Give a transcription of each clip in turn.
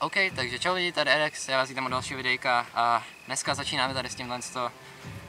OK, takže čau lidi, tady Erex, já vás vítám u dalšího videjka a dneska začínáme tady s tímhle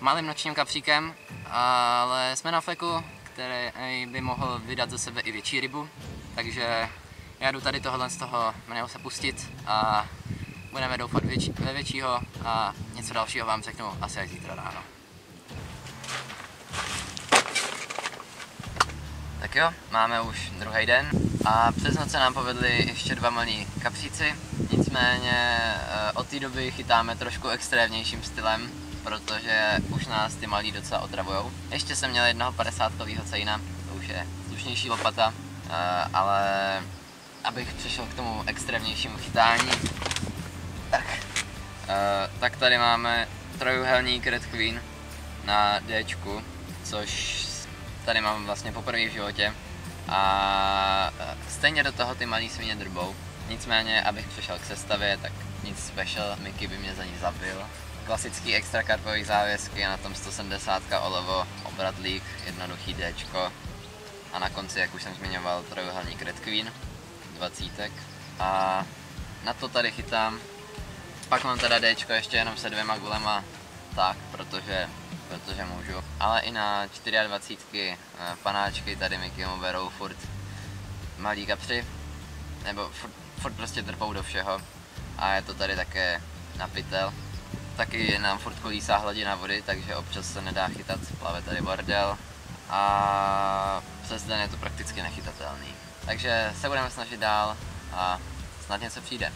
malým nočním kapříkem, ale jsme na fleku, který by mohl vydat ze sebe i větší rybu, takže já jdu tady tohle z toho mného se pustit a budeme doufat ve většího a něco dalšího vám řeknu asi až zítra ráno. Tak jo, máme už druhý den a přes noc se nám povedli ještě dva malí kapříci, nicméně od té doby chytáme trošku extrémnějším stylem, protože už nás ty malí docela otravujou. Ještě jsem měl jednoho 50-kovýho cejna, to už je slušnější lopata, ale abych přešel k tomu extrémnějšímu chytání, tak tady máme trojuhelník Red Queen na Dčku, což tady mám vlastně poprvé v životě a stejně do toho ty malý svině drbou. Nicméně, abych přešel k sestavě, tak nic special, Miky by mě za ní zabil. Klasický extra karpový závěsky, na tom 170 olovo, obradlík, jednoduchý Dčko a na konci, jak už jsem zmiňoval, trojuhelník Red Queen, 20. A na to tady chytám. Pak mám teda Dčko ještě jenom se dvěma gulema, tak, protože můžu, ale i na 24 panáčky tady Mikymu berou furt malí kapři, nebo furt prostě drpou do všeho a je to tady také na pytel. Taky je nám furt kolísá hladina vody, takže občas se nedá chytat, plave tady bordel a přes den je to prakticky nechytatelný. Takže se budeme snažit dál a snad něco přijde.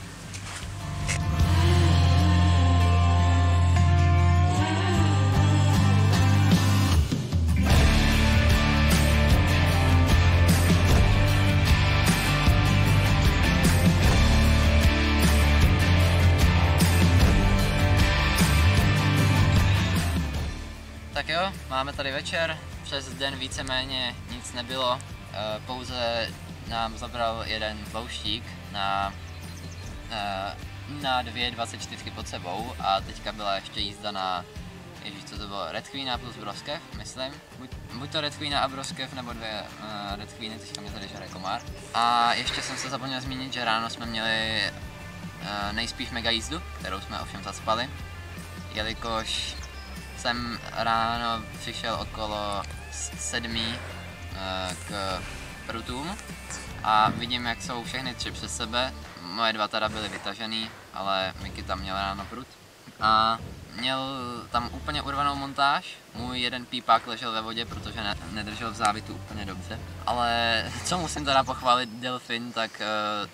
Tak jo, máme tady večer, přes den víceméně nic nebylo, pouze nám zabral jeden tlouštík na dvě 24 pod sebou a teďka byla ještě jízda na, ježíš, co to bylo, Red Queena plus broskev, myslím. Buď to Red Queena a broskev, nebo dvě Red Queeny, teďka mě tady žere komár. A ještě jsem se zapomněl zmínit, že ráno jsme měli nejspíš mega jízdu, kterou jsme ovšem zacpali, jelikož jsem ráno přišel okolo 7 k prutům a vidím, jak jsou všechny tři přes sebe. Moje dva teda byly vytažený, ale Miky tam měl ráno prut. A měl tam úplně urvanou montáž. Můj jeden pípák ležel ve vodě, protože nedržel v závitu úplně dobře. Ale co musím teda pochválit Delphin, tak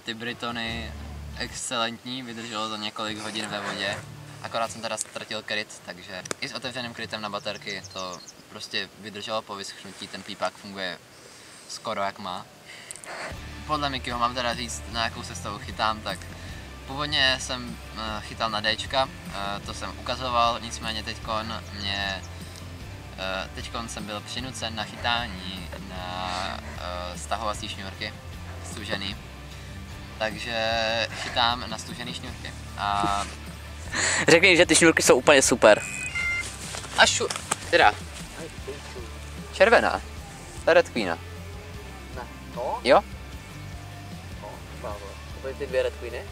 ty Britony excelentní, vydrželo za několik hodin ve vodě. Akorát jsem teda ztratil kryt, takže i s otevřeným krytem na baterky to prostě vydrželo po vyschnutí, ten pípák funguje skoro jak má. Podle Mikyho mám teda říct, na jakou sestavu chytám, tak původně jsem chytal na Dčka, to jsem ukazoval, nicméně teďkon jsem byl přinucen na chytání na stahovací šňůrky, stužený, takže chytám na stužený šňůrky. A řekni, že ty šňůrky jsou úplně super. A teda. Červená. Ta Red Queena. Ne, to? Jo? No, to byly ty dvě Red Queeny?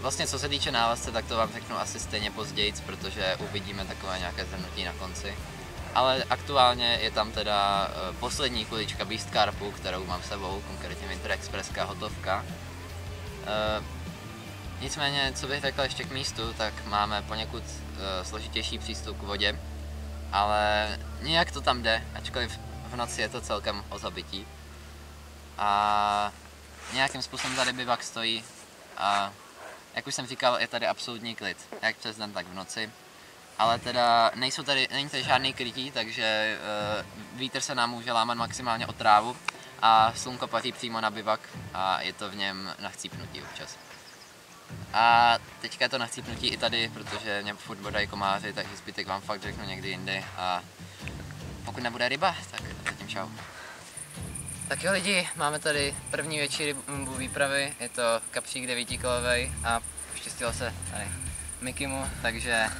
Vlastně co se týče návazce, tak to vám řeknu asi stejně později, protože uvidíme takové nějaké zhrnutí na konci. Ale aktuálně je tam teda poslední kulička Beastcarpu, kterou mám s sebou, konkrétně Winter Expresská hotovka. Nicméně, co bych řekl ještě k místu, tak máme poněkud složitější přístup k vodě, ale nějak to tam jde, ačkoliv v noci je to celkem o zabití. A nějakým způsobem tady bivak stojí a, jak už jsem říkal, je tady absolutní klid, jak přes den, tak v noci. Ale teda není tady žádný krytí, takže vítr se nám může lámat maximálně o trávu a slunko patří přímo na bivak a je to v něm na chcípnutí občas. A teďka je to na chcípnutí i tady, protože mě furt bodají komáři, takže zbytek vám fakt řeknu někdy jindy a pokud nebude ryba, tak zatím čau. Tak jo lidi, máme tady první větší rybu výpravy, je to kapřík 9-kilovej a poštěstilo se tady Mikymu, takže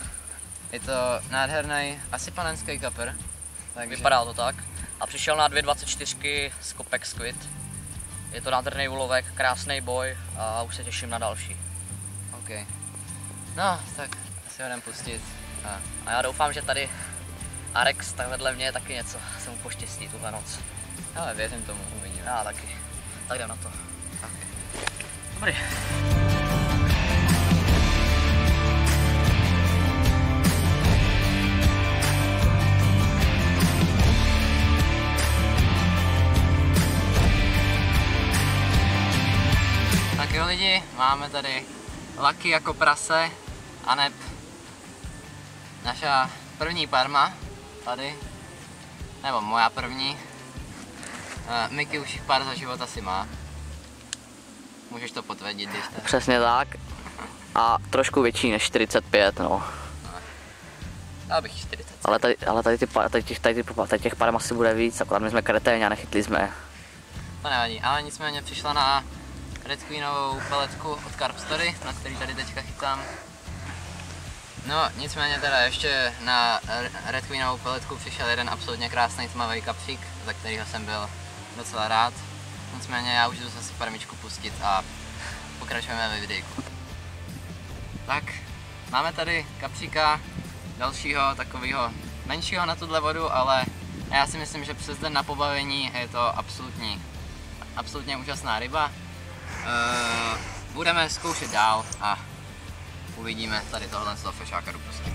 je to nádherný, asi panenský kapr. Takže vypadalo to tak a přišel na 2,24 z Kopec Squid. Je to nádherný úlovek, krásný boj a už se těším na další. OK. No, tak si ho jdem pustit. A já doufám, že tady Arex takhle mě taky něco se mu poštěstí tuhle noc. Ale věřím tomu, uvidíme. Já taky. Tak jdem na to. Okay. Dobrý. Tak jo lidi, máme tady Lucky jako prase a neb naša první parma tady, nebo moja první. Miky už jich pár za život asi má. Můžeš to potvrdit, když tak. Přesně tak. A trošku větší než 45, no. Já bych 40. Ale tady těch parm asi bude víc, akorát my jsme kreténi a nechytli jsme je. To nevadí, ale nicméně přišla na Red Queenovou peletku od Karpstory, na který tady teďka chytám. No, nicméně teda ještě na Red Queenovou peletku přišel jeden absolutně krásný tmavý kapřík, za kterýho jsem byl docela rád. Nicméně já už jdu zase parmičku pustit a pokračujeme ve videjku. Tak, máme tady kapříka dalšího, takového menšího na tuhle vodu, ale já si myslím, že přes den na pobavení je to absolutně úžasná ryba. Budeme zkoušet dál a uvidíme tady tohle z toho fešáka dopustit.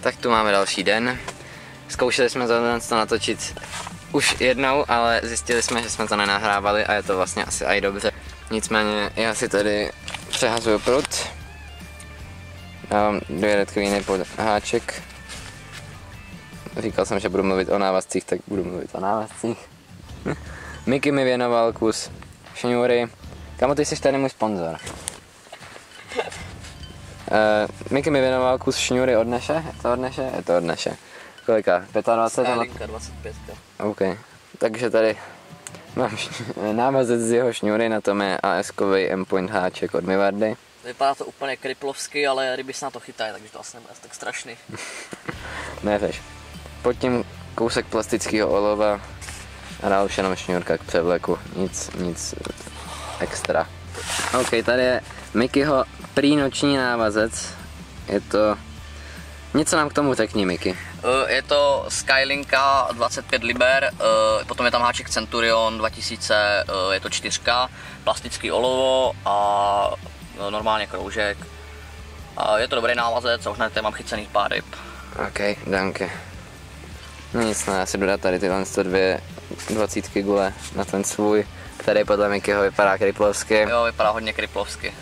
Tak tu máme další den. Zkoušeli jsme to natočit už jednou, ale zjistili jsme, že jsme to nenahrávali a je to vlastně asi aj dobře. Nicméně já si tady přehazuju prut. Dávám 2 Red Queeny pod háček. Říkal jsem, že budu mluvit o návazcích, tak budu mluvit o návazcích. Miky mi věnoval kus šňůry. Kamo, ty jsi tady můj sponzor. Miky mi věnoval kus šňůry od Neše. Je to od Neše. Kolika? 25? Skylinka 25. OK. Takže tady mám návazec z jeho šňůry, na tom je AS-kovej M-point háček od Mivardy. Vypadá to úplně kriplovsky, ale ryby se na to chytají, takže to asi nebude tak strašný. Neřeš. Pod tím kousek plastického olova a dál už jenom šňůrka k převleku, nic extra. OK, tady je Mikyho prýnoční návazec, je to... Něco nám k tomu řekni, Miky. Je to Skylinka 25 liber, potom je tam háček Centurion 2000, je to 4, plastický olovo a normálně kroužek. Je to dobrý návazec a už hned mám chycený pár ryb. OK, danke. Nic, no, já si dodám tady tyhle 120 gule na ten svůj, který podle Mikyho vypadá kriplovsky. Jo, vypadá hodně kriplovsky.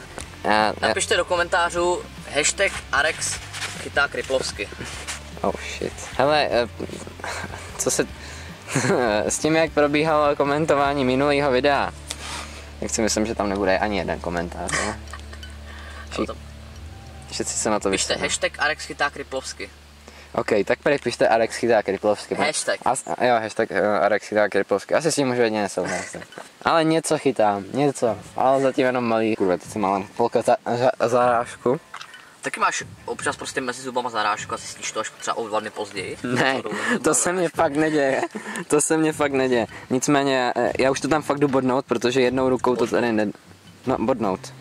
Napište do komentářů hashtag Arex chytá kriplovsky. Oh shit. Hele, co se s tím, jak probíhalo komentování minulého videa, tak si myslím, že tam nebude ani jeden komentář. Všichni se na to vyšli. Pište hashtag Arex chytá kriplovsky. OK, tak tady pište Arex chytá kriplovsky. Hashtag. Jo, hashtag Arex chytá kriplovsky. Asi s tím můžu jedině nesouhlasit. Ale něco chytám, něco. Ale zatím jenom malý. Kurva, teď jsem ale polka zarážku. Taky máš občas prostě mezi zubama zarážku a zjistíš to až třeba o 2 dny později? Ne, to se mě fakt neděje. To se mě fakt neděje. Nicméně, já už to tam fakt jdu bodnout, protože jednou rukou to tady ne... No, bodnout.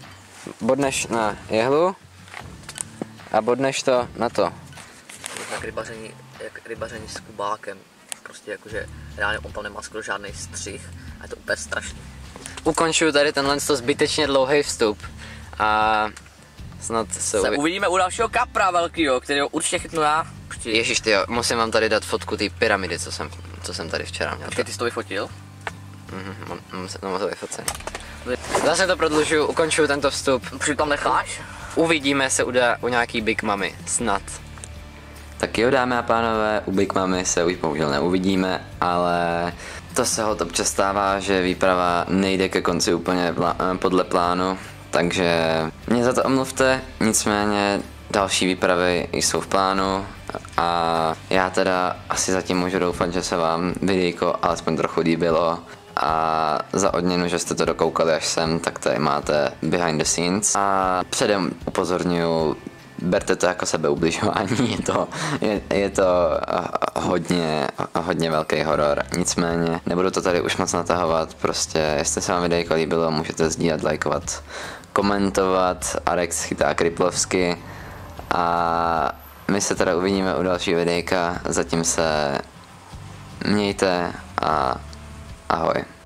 Bodneš na jehlu a bodneš to na to. Tak rybaření s kubákem. Prostě jakože reálně on tam nemá skoro žádný střih a je to úplně strašný. Ukončuju tady tenhle zbytečně dlouhý vstup a... Snad se uvidíme u dalšího kapra velkýho, kterého určitě chytnu já. Ježiš ty jo, musím vám tady dát fotku té pyramidy, co jsem tady včera měl. Ty jsi to vyfotil? Mám to vyfocený. Zase to prodlužuju, ukončuju tento vstup. Při tam necháš? Uvidíme se u nějaký Big Mummy, snad. Tak jo dámy a pánové, u Big Mummy se už bohužel neuvidíme, ale to se ho občas stává, že výprava nejde ke konci úplně podle plánu. Takže mě za to omluvte, nicméně další výpravy jsou v plánu a já teda asi zatím můžu doufat, že se vám videjko alespoň trochu líbilo a za odměnu, že jste to dokoukali až sem, tak tady máte behind the scenes. A předem upozorňuji, berte to jako sebeubližování, je to hodně velký horor, nicméně nebudu to tady už moc natahovat, prostě jestli se vám videjko líbilo, můžete sdílet, lajkovat, komentovat, Alex chytá kriplovsky a my se teda uvidíme u dalšího videjka, zatím se mějte a ahoj.